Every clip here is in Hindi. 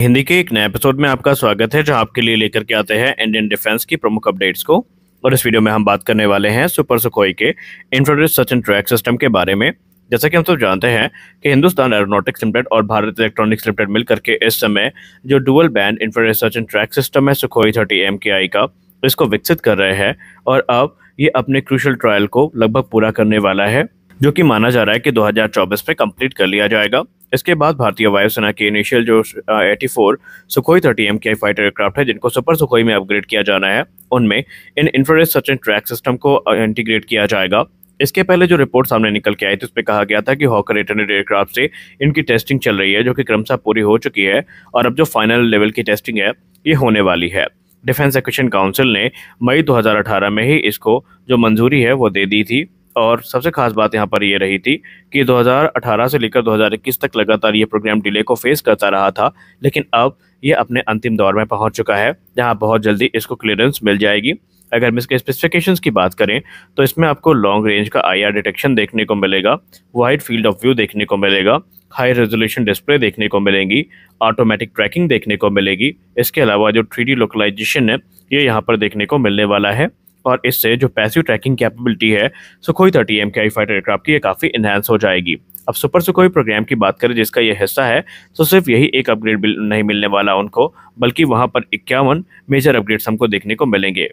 हिंदी के एक नए एपिसोड में आपका स्वागत है, जो आपके लिए लेकर के आते हैं इंडियन डिफेंस की प्रमुख अपडेट्स को। और इस वीडियो में हम बात करने वाले हैं सुपर सुखोई के infrared search and track system के बारे में। जैसा कि हम सब जानते हैं कि हिंदुस्तान एरोनॉटिक्स लिमिटेड और भारत इलेक्ट्रॉनिक्स लिमिटेड मिलकर के इस समय जो dual band infrared search and track system है सुखोई 30 MKI का, इसको विकसित कर रहे हैं। और अब ये अपने क्रूशियल ट्रायल को लगभग पूरा करने वाला है, जो कि माना जा रहा है कि 2024 में कंप्लीट कर लिया जाएगा। इसके बाद भारतीय वायुसेना के इनिशियल जो 84 सुखोई 30 MKI फाइटर एयरक्राफ्ट है, जिनको सुपर सुखोई में अपग्रेड किया जाना है, उनमें इन infrared search and track system को इंटीग्रेट किया जाएगा। इसके पहले जो रिपोर्ट सामने निकल के आई थी, उस पर कहा गया था कि हॉकर एटेनेड एयरक्राफ्ट से इनकी टेस्टिंग चल रही है, जो कि क्रमशः पूरी हो चुकी है। और अब जो फाइनल लेवल की टेस्टिंग है, ये होने वाली है। डिफेंस एक्विजिशन काउंसिल ने मई 2018 में ही इसको जो मंजूरी है वो दे दी थी। और सबसे खास बात यहाँ पर ये रही थी कि 2018 से लेकर 2021 तक लगातार ये प्रोग्राम डिले को फेस करता रहा था, लेकिन अब ये अपने अंतिम दौर में पहुँच चुका है, जहाँ बहुत जल्दी इसको क्लियरेंस मिल जाएगी। अगर हम इसके स्पेसिफिकेशंस की बात करें तो इसमें आपको लॉन्ग रेंज का आईआर डिटेक्शन देखने को मिलेगा, वाइड फील्ड ऑफ व्यू देखने को मिलेगा, हाई रेजोल्यूशन डिस्प्ले देखने को मिलेंगी, ऑटोमेटिक ट्रैकिंग देखने को मिलेगी। इसके अलावा जो 3D लोकलाइजेशन है, ये यहाँ पर देखने को मिलने वाला है। और इससे जो पैसिव ट्रैकिंग कैपेबिलिटी है सुखोई 30 एमकेआई फाइटर एयरक्राफ्ट की, ये काफ़ी इन्हांस हो जाएगी। अब सुपर सुखोई प्रोग्राम की बात करें, जिसका यह हिस्सा है, तो सिर्फ यही एक अपग्रेड नहीं मिलने वाला उनको, बल्कि वहाँ पर 51 मेजर अपग्रेड्स हमको देखने को मिलेंगे।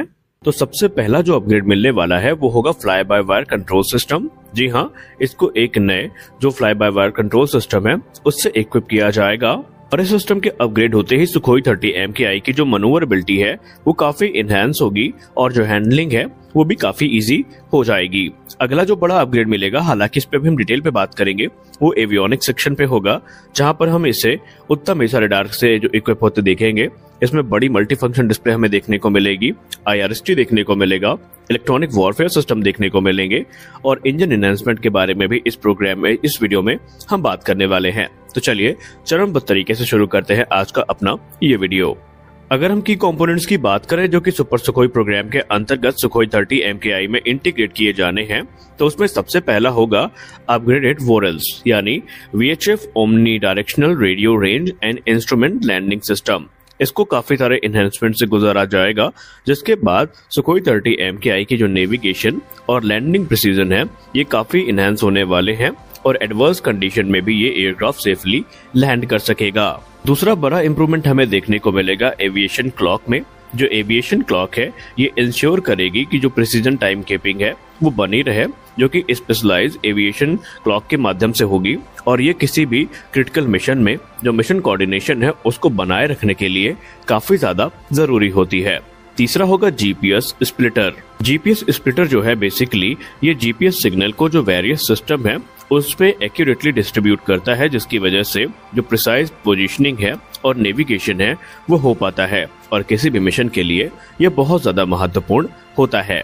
तो सबसे पहला जो अपग्रेड मिलने वाला है वो होगा fly by wire control system. जी हाँ, इसको एक नए जो fly by wire control system है उससे इक्विप किया जाएगा। और इस सिस्टम के अपग्रेड होते ही सुखोई 30 MKI की जो मनोवरेबिलिटी है वो काफी इनहेंस होगी, और जो हैंडलिंग है वो भी काफी इजी हो जाएगी। अगला जो बड़ा अपग्रेड मिलेगा, हालांकि इस पे भी हम डिटेल पे बात करेंगे, वो एवियोनिक सेक्शन पे होगा, जहां पर हम इसे उत्तम AESA रडार से जो इक्विप होते देखेंगे। इसमें बड़ी मल्टीफंक्शन डिस्प्ले हमें देखने को मिलेगी, IRST देखने को मिलेगा, इलेक्ट्रॉनिक वॉरफेयर सिस्टम देखने को मिलेंगे। और इंजन एनहेंसमेंट के बारे में भी इस प्रोग्राम में, इस वीडियो में हम बात करने वाले हैं। तो चलिए चरणबद्ध तरीके से शुरू करते हैं आज का अपना ये वीडियो। अगर हम की कंपोनेंट्स की बात करें जो कि सुपर सुखोई प्रोग्राम के अंतर्गत सुखोई 30 MKI में इंटीग्रेट किए जाने हैं, तो उसमें सबसे पहला होगा अपग्रेडेड वोरल्स, यानी VHF omnidirectional radio range and instrument landing system. इसको काफी सारे एनहेंसमेंट से गुजारा जाएगा, जिसके बाद सुखोई 30 MKI की जो नेविगेशन और लैंडिंग प्रिसीजन है, ये काफी इनहेंस होने वाले हैं। और एडवर्स कंडीशन में भी ये एयरक्राफ्ट सेफली लैंड कर सकेगा। दूसरा बड़ा इम्प्रूवमेंट हमें देखने को मिलेगा एविएशन क्लॉक में। जो एविएशन क्लॉक है, ये इंश्योर करेगी कि जो प्रिसीजन टाइम कीपिंग है वो बनी रहे, जो कि स्पेशलाइज एविएशन क्लॉक के माध्यम से होगी। और ये किसी भी क्रिटिकल मिशन में जो मिशन कोऑर्डिनेशन है उसको बनाए रखने के लिए काफी ज्यादा जरूरी होती है। तीसरा होगा GPS स्प्लिटर। GPS स्प्लिटर जो है, बेसिकली ये GPS सिग्नल को जो वेरियस सिस्टम है उस पे एक्यूरेटली डिस्ट्रीब्यूट करता है, जिसकी वजह से जो प्रिसाइज पोजीशनिंग है और नेविगेशन है वो हो पाता है। और किसी भी मिशन के लिए यह बहुत ज्यादा महत्वपूर्ण होता है।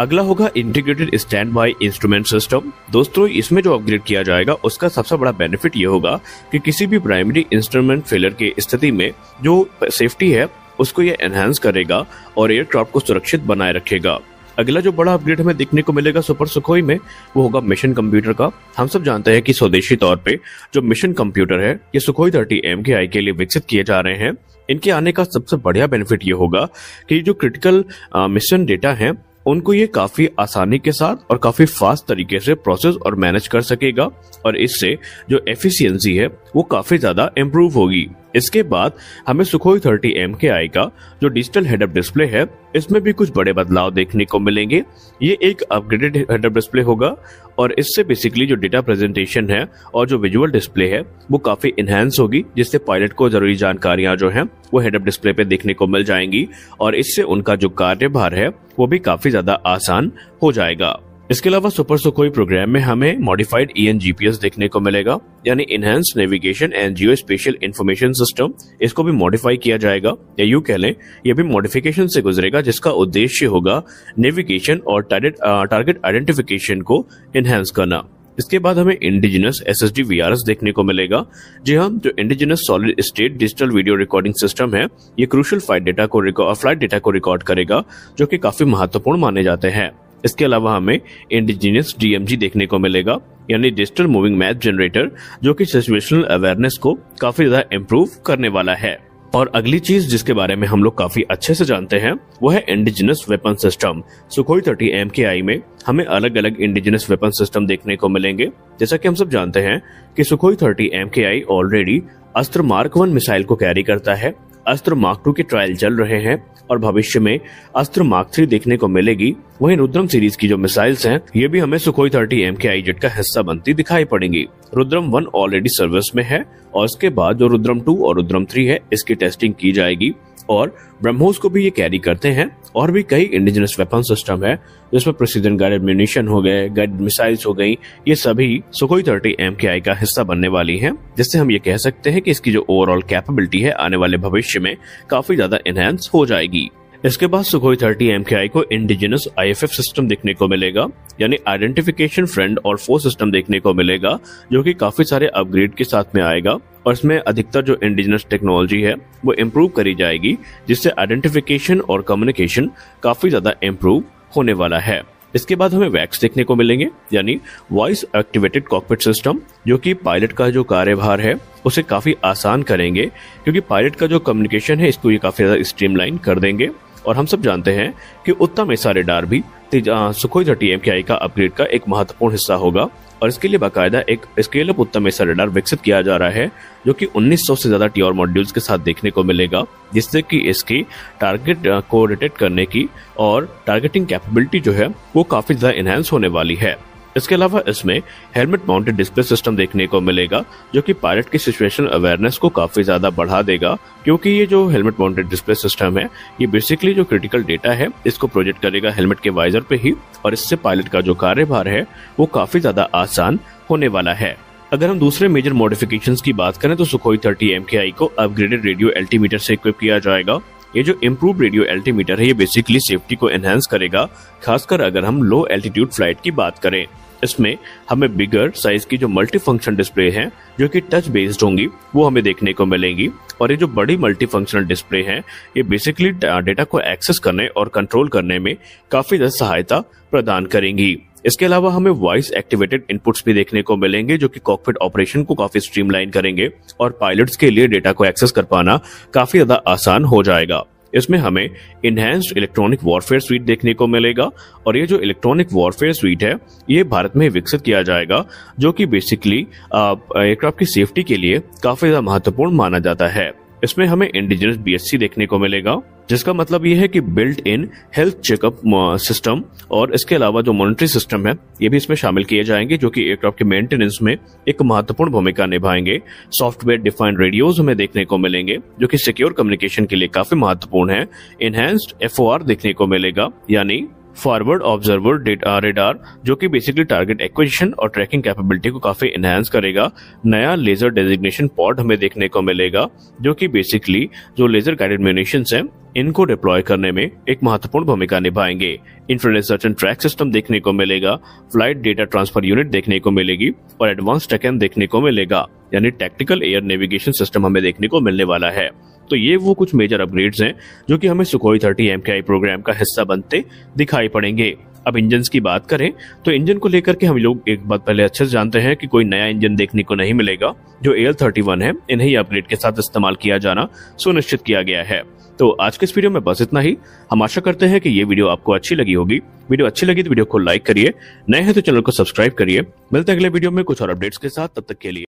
अगला होगा इंटीग्रेटेड स्टैंडबाय इंस्ट्रूमेंट सिस्टम। दोस्तों, इसमें जो अपग्रेड किया जाएगा उसका सबसे बड़ा बेनिफिट ये होगा कि किसी भी प्राइमरी इंस्ट्रूमेंट फेलियर की स्थिति में जो सेफ्टी है उसको ये एनहांस करेगा और एयरक्राफ्ट को सुरक्षित बनाए रखेगा। अगला जो बड़ा अपग्रेड हमें देखने को मिलेगा सुपर सुखोई में, वो होगा मिशन कंप्यूटर का। हम सब जानते हैं कि स्वदेशी तौर पे जो मिशन कंप्यूटर है, ये सुखोई 30 MKI के लिए विकसित किए जा रहे हैं। इनके आने का सबसे बढ़िया बेनिफिट ये होगा कि जो क्रिटिकल मिशन डेटा है उनको ये काफी आसानी के साथ और काफी फास्ट तरीके से प्रोसेस और मैनेज कर सकेगा। और इससे जो एफिशिएंसी है वो काफी ज्यादा इम्प्रूव होगी। इसके बाद हमें सुखोई 30 MKI का जो डिजिटल हेडअप डिस्प्ले है, इसमें भी कुछ बड़े बदलाव देखने को मिलेंगे। ये एक अपग्रेडेड हेडअप डिस्प्ले होगा और इससे बेसिकली जो डेटा प्रेजेंटेशन है और जो विजुअल डिस्प्ले है वो काफी इनहेंस होगी, जिससे पायलट को जरूरी जानकारियां जो है वो हेडअप डिस्प्ले पे देखने को मिल जाएंगी। और इससे उनका जो कार्यभार है वो भी काफी ज्यादा आसान हो जाएगा। इसके अलावा सुपर सुखोई प्रोग्राम में हमें मॉडिफाइड EN GPS देखने को मिलेगा, यानी enhance navigation and geospatial information system. इसको भी मॉडिफाई किया जाएगा, या यूं कह लें ये भी मॉडिफिकेशन से गुजरेगा, जिसका उद्देश्य होगा नेविगेशन और टारगेट आइडेंटिफिकेशन को इनहेंस करना। इसके बाद हमें इंडिजिनस SSD VRS देखने को मिलेगा। जी हाँ, जो indigenous solid state digital video recording system है, ये क्रूशियल फ्लाइट डेटा को रिकॉर्ड करेगा, जो कि काफी महत्वपूर्ण माने जाते हैं। इसके अलावा हमें इंडिजिनियस DMG देखने को मिलेगा, यानी डिजिटल मूविंग मैप जनरेटर, जो कि सिचुएशनल अवेयरनेस को काफी ज्यादा इम्प्रूव करने वाला है। और अगली चीज जिसके बारे में हम लोग काफी अच्छे से जानते हैं वो है indigenous weapon system. Sukhoi 30 MKI में हमें अलग अलग इंडिजिनस वेपन सिस्टम देखने को मिलेंगे। जैसा कि हम सब जानते हैं कि Sukhoi 30 MKI already Astra mark 1 missile को कैरी करता है। अस्त्र मार्क 2 के ट्रायल चल रहे हैं और भविष्य में अस्त्र मार्क 3 देखने को मिलेगी। वहीं रुद्रम सीरीज की जो मिसाइल्स हैं, ये भी हमें सुखोई 30 MKI जेट का हिस्सा बनती दिखाई पड़ेंगी। रुद्रम 1 ऑलरेडी सर्विस में है और इसके बाद जो रुद्रम 2 और रुद्रम 3 है, इसकी टेस्टिंग की जाएगी। और ब्रह्मोस को भी ये कैरी करते हैं। और भी कई इंडिजिनस वेपन सिस्टम है जिसमें प्रिसीजन गाइडेड म्यूनिशन हो गए, गाइडेड मिसाइल्स हो गई, ये सभी सुखोई 30 MKI का हिस्सा बनने वाली हैं, जिससे हम ये कह सकते हैं कि इसकी जो ओवरऑल कैपेबिलिटी है आने वाले भविष्य में काफी ज्यादा एनहांस हो जाएगी। इसके बाद सुखोई 30 MKI को इंडिजिनस IFF सिस्टम देखने को मिलेगा, यानी आइडेंटिफिकेशन फ्रेंड और फो सिस्टम देखने को मिलेगा, जो कि काफी सारे अपग्रेड के साथ में आएगा। और इसमें अधिकतर जो इंडिजिनस टेक्नोलॉजी है वो इम्प्रूव करी जाएगी, जिससे आइडेंटिफिकेशन और कम्युनिकेशन काफी ज्यादा इम्प्रूव होने वाला है। इसके बाद हमें वैक्स देखने को मिलेंगे, यानी वॉइस एक्टिवेटेड कॉकपिट सिस्टम, जो कि पायलट का जो कार्यभार है उसे काफी आसान करेंगे, क्योंकि पायलट का जो कम्युनिकेशन है इसको ये काफी ज्यादा स्ट्रीमलाइन कर देंगे। और हम सब जानते हैं कि उत्तम AESA रेडार भी सुखोई 30 MKI का अपग्रेड का एक महत्वपूर्ण हिस्सा होगा। और इसके लिए बाकायदा एक scale up Uttam AESA radar विकसित किया जा रहा है, जो कि 1900 से ज्यादा TOR मॉड्यूल्स के साथ देखने को मिलेगा, जिससे कि इसकी टारगेट को डिटेक्ट करने की और टारगेटिंग कैपेबिलिटी जो है वो काफी ज्यादा एनहांस होने वाली है। इसके अलावा इसमें हेलमेट माउंटेड डिस्प्ले सिस्टम देखने को मिलेगा, जो कि पायलट की सिचुएशनल अवेयरनेस को काफी ज्यादा बढ़ा देगा, क्योंकि ये जो हेलमेट माउंटेड डिस्प्ले सिस्टम है ये बेसिकली जो क्रिटिकल डेटा है इसको प्रोजेक्ट करेगा हेलमेट के वाइजर पे ही, और इससे पायलट का जो कार्यभार है वो काफी ज्यादा आसान होने वाला है। अगर हम दूसरे मेजर मॉडिफिकेशंस की बात करें तो सुखोई 30 MKI को अपग्रेडेड रेडियो अल्टीमीटर से इक्विप किया जाएगा। ये जो इम्प्रूव रेडियो अल्टीमीटर है ये बेसिकली सेफ्टी को एनहांस करेगा, खासकर अगर हम लो एल्टीट्यूड फ्लाइट की बात करें। इसमें हमें बिगर साइज की जो मल्टी फंक्शन डिस्प्ले हैं, जो कि टच बेस्ड होंगी, वो हमें देखने को मिलेंगी। और ये जो बड़ी मल्टी फंक्शनल डिस्प्ले हैं ये बेसिकली डेटा को एक्सेस करने और कंट्रोल करने में काफी ज्यादा सहायता प्रदान करेंगी। इसके अलावा हमें वॉइस एक्टिवेटेड इनपुट्स भी देखने को मिलेंगे, जो कि कॉकपिट ऑपरेशन को काफी स्ट्रीमलाइन करेंगे और पायलट्स के लिए डेटा को एक्सेस कर पाना काफी ज्यादा आसान हो जाएगा। इसमें हमें इनहैंस्ड इलेक्ट्रॉनिक वॉरफेयर स्वीट देखने को मिलेगा, और ये जो इलेक्ट्रॉनिक वॉरफेयर स्वीट है ये भारत में विकसित किया जाएगा, जो कि बेसिकली एयरक्राफ्ट की सेफ्टी के लिए काफी ज्यादा महत्वपूर्ण माना जाता है। इसमें हमें इंडिजिनस BSC देखने को मिलेगा, जिसका मतलब ये है कि built in health checkup system, और इसके अलावा जो मॉनिटरी सिस्टम है ये भी इसमें शामिल किए जाएंगे, जो कि एयरक्राफ्ट के मेंटेनेंस में एक महत्वपूर्ण भूमिका निभाएंगे। सॉफ्टवेयर डिफाइंड रेडियोज हमें देखने को मिलेंगे, जो कि सिक्योर कम्युनिकेशन के लिए काफी महत्वपूर्ण है। एनहैंस्ड FOR देखने को मिलेगा, यानी फॉरवर्ड ऑब्जर्वर डेटा रेडार, जो कि बेसिकली टारगेट एक्विजिशन और ट्रैकिंग कैपेबिलिटी को काफी एनहांस करेगा। नया लेजर डेजिग्नेशन पॉड हमें देखने को मिलेगा, जो कि बेसिकली जो लेजर गाइडेड म्यूनिशंस हैं इनको डिप्लॉय करने में एक महत्वपूर्ण भूमिका निभाएंगे। Infrared search and track system देखने को मिलेगा, फ्लाइट डेटा ट्रांसफर यूनिट देखने को मिलेगी और एडवांस टेकन देखने को मिलेगा, यानी टैक्टिकल एयर नेविगेशन सिस्टम हमें देखने को मिलने वाला है। तो ये वो कुछ मेजर अपग्रेड्स हैं जो कि हमें सुखोई 30 MKI प्रोग्राम का हिस्सा बनते दिखाई पड़ेंगे। अब इंजन की बात करें तो इंजन को लेकर के हम लोग एक बात पहले अच्छे से जानते हैं कि कोई नया इंजन देखने को नहीं मिलेगा। जो AL-31 है इन्हें ही अपग्रेड के साथ इस्तेमाल किया जाना सुनिश्चित किया गया है। तो आज के इस वीडियो में बस इतना ही। हम आशा करते हैं कि ये वीडियो आपको अच्छी लगी होगी। वीडियो अच्छी लगी तो वीडियो को लाइक करिए, नए हैं तो चैनल को सब्सक्राइब करिए। मिलते हैं अगले वीडियो में कुछ और अपडेट्स के साथ, तब तक के लिए।